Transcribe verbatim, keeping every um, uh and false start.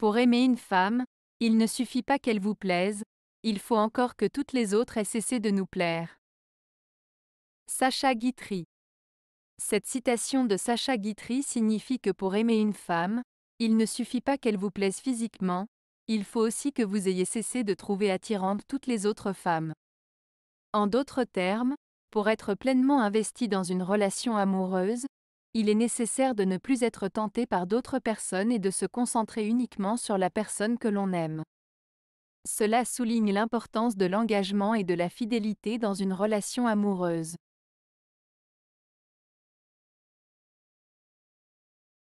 Pour aimer une femme, il ne suffit pas qu'elle vous plaise, il faut encore que toutes les autres aient cessé de nous plaire. Sacha Guitry. Cette citation de Sacha Guitry signifie que pour aimer une femme, il ne suffit pas qu'elle vous plaise physiquement, il faut aussi que vous ayez cessé de trouver attirantes toutes les autres femmes. En d'autres termes, pour être pleinement investi dans une relation amoureuse, il est nécessaire de ne plus être tenté par d'autres personnes et de se concentrer uniquement sur la personne que l'on aime. Cela souligne l'importance de l'engagement et de la fidélité dans une relation amoureuse.